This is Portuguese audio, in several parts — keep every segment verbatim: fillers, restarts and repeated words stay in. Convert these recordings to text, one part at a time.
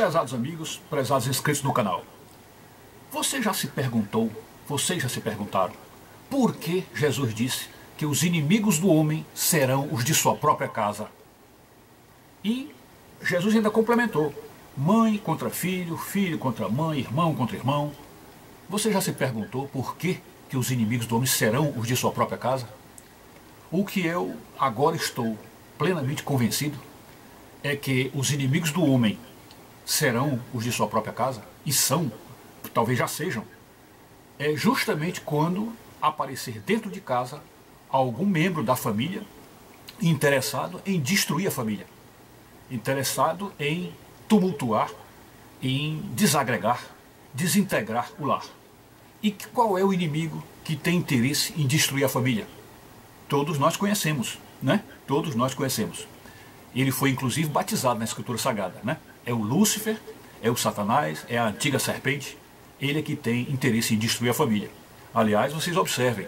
Prezados amigos, prezados inscritos no canal, você já se perguntou, vocês já se perguntaram, por que Jesus disse que os inimigos do homem serão os de sua própria casa? E Jesus ainda complementou, mãe contra filho, filho contra mãe, irmão contra irmão. Você já se perguntou por que, que os inimigos do homem serão os de sua própria casa? O que eu agora estou plenamente convencido é que os inimigos do homem serão os de sua própria casa, e são, talvez já sejam, é justamente quando aparecer dentro de casa algum membro da família interessado em destruir a família, interessado em tumultuar, em desagregar, desintegrar o lar. E qual é o inimigo que tem interesse em destruir a família? Todos nós conhecemos, né? Todos nós conhecemos. Ele foi inclusive batizado na Escritura Sagrada, né? É o Lúcifer, é o Satanás, é a antiga serpente, ele é que tem interesse em destruir a família. Aliás, vocês observem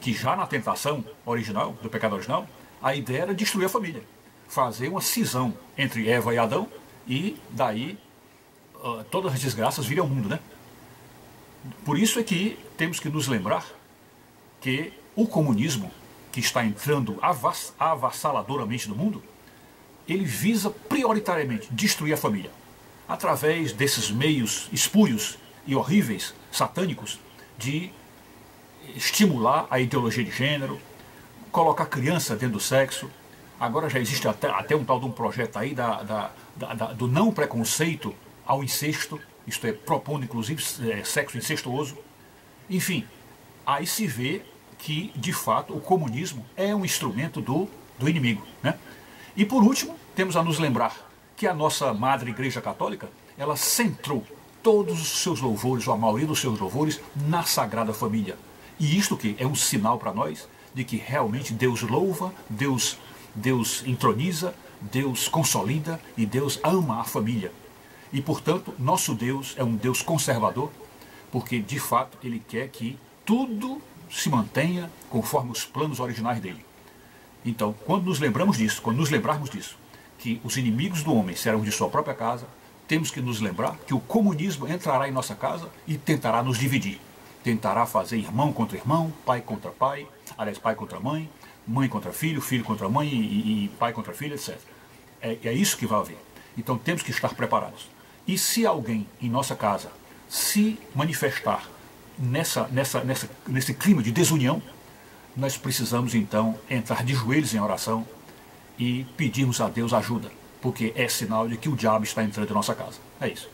que já na tentação original, do pecado original, a ideia era destruir a família, fazer uma cisão entre Eva e Adão, e daí uh, todas as desgraças viram ao mundo, né? Por isso é que temos que nos lembrar que o comunismo, que está entrando avass avassaladoramente no mundo, ele visa prioritariamente destruir a família. Através desses meios espúrios e horríveis, satânicos, de estimular a ideologia de gênero, colocar criança dentro do sexo. Agora já existe até, até um tal de um projeto aí da, da, da, da, do não preconceito ao incesto, isto é, propondo inclusive é, sexo incestuoso. Enfim, aí se vê que, de fato, o comunismo é um instrumento do, do inimigo, né? E por último, temos a nos lembrar que a nossa madre Igreja Católica, ela centrou todos os seus louvores, ou a maioria dos seus louvores, na Sagrada Família. E isto que é um sinal para nós de que realmente Deus louva, Deus, Deus entroniza, Deus consolida e Deus ama a família. E portanto, nosso Deus é um Deus conservador, porque de fato ele quer que tudo se mantenha conforme os planos originais dele. Então, quando nos lembramos disso, quando nos lembrarmos disso, que os inimigos do homem serão de sua própria casa, temos que nos lembrar que o comunismo entrará em nossa casa e tentará nos dividir. Tentará fazer irmão contra irmão, pai contra pai, aliás, pai contra mãe, mãe contra filho, filho contra mãe e, e pai contra filho, etcétera. É, é isso que vai haver. Então temos que estar preparados. E se alguém em nossa casa se manifestar nessa, nessa, nessa, nesse clima de desunião, nós precisamos então entrar de joelhos em oração e pedirmos a Deus ajuda, porque é sinal de que o diabo está entrando em nossa casa. É isso.